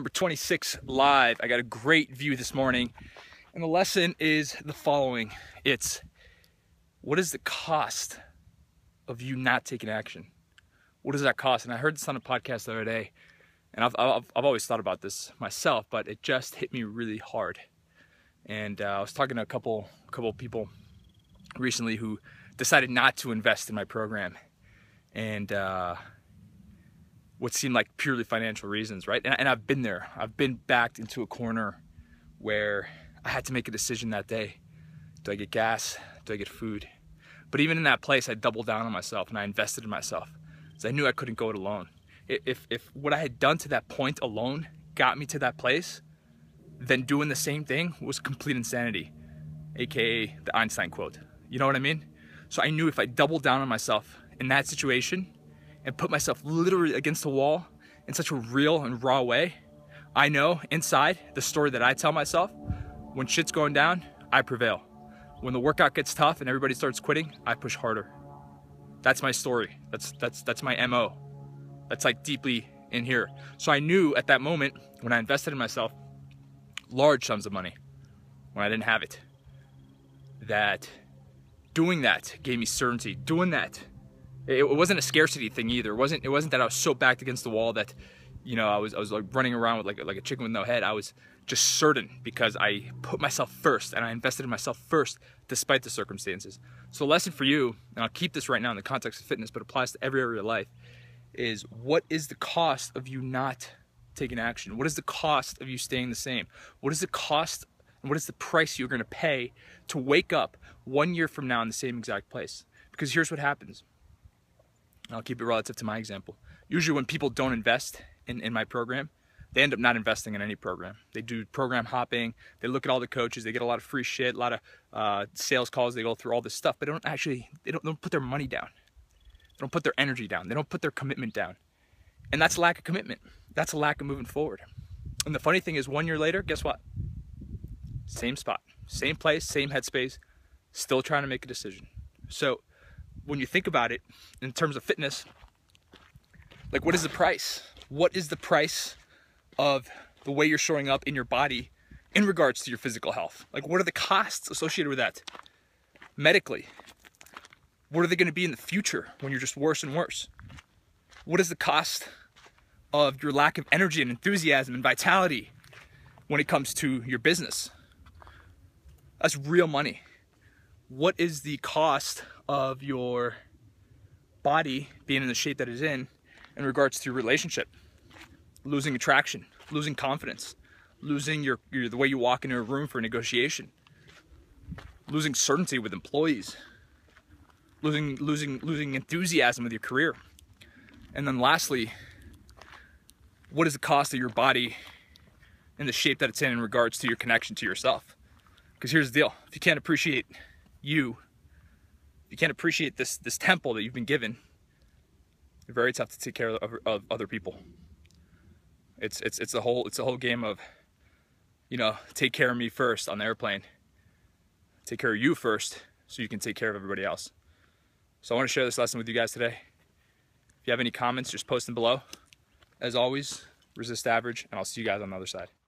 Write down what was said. number 26 live. I got a great view this morning, and the lesson is the following. It's, what is the cost of you not taking action? What does that cost? And I heard this on a podcast the other day, and I've always thought about this myself, but it just hit me really hard. And I was talking to a couple people recently who decided not to invest in my program, and what seemed like purely financial reasons, right? And I've been there. I've been backed into a corner where I had to make a decision that day. Do I get gas? Do I get food? But even in that place, I doubled down on myself and I invested in myself because I knew I couldn't go it alone. If what I had done to that point alone got me to that place, then doing the same thing was complete insanity, AKA the Einstein quote. You know what I mean? So I knew if I doubled down on myself in that situation and put myself literally against the wall in such a real and raw way, I know inside the story that I tell myself, when shit's going down, I prevail. When the workout gets tough and everybody starts quitting, I push harder. That's my story. That's my MO. That's like deeply in here. So I knew at that moment when I invested in myself, large sums of money when I didn't have it, that doing that gave me certainty. Doing that, it wasn't a scarcity thing either. It wasn't that I was so backed against the wall that, you know, I was like running around with like a chicken with no head. I was just certain because I put myself first and I invested in myself first despite the circumstances. So the lesson for you, and I'll keep this right now in the context of fitness, but applies to every area of life, is what is the cost of you not taking action? What is the cost of you staying the same? What is the cost and what is the price you're going to pay to wake up 1 year from now in the same exact place? Because here's what happens. I'll keep it relative to my example. Usually when people don't invest in my program, they end up not investing in any program. They do program hopping. They look at all the coaches. They get a lot of free shit, a lot of sales calls. They go through all this stuff, but they don't put their money down. They don't put their energy down. They don't put their commitment down. And that's a lack of commitment. That's a lack of moving forward. And the funny thing is 1 year later, guess what? Same spot, same place, same headspace, still trying to make a decision. So when you think about it in terms of fitness, like what is the price? What is the price of the way you're showing up in your body in regards to your physical health? Like what are the costs associated with that? Medically, what are they going to be in the future when you're just worse and worse? What is the cost of your lack of energy and enthusiasm and vitality when it comes to your business? That's real money. What is the cost of your body being in the shape that it's in regards to your relationship? Losing attraction, losing confidence, losing the way you walk into a room for a negotiation, losing certainty with employees, losing enthusiasm with your career. And then lastly, what is the cost of your body and the shape that it's in regards to your connection to yourself? Because here's the deal. If you can't appreciate you, if you can't appreciate this temple that you've been given, you're very tough to take care of other people. It's a whole game of, you know, take care of me first on the airplane. Take care of you first so you can take care of everybody else. So I want to share this lesson with you guys today. If you have any comments, just post them below. As always, resist average, and I'll see you guys on the other side.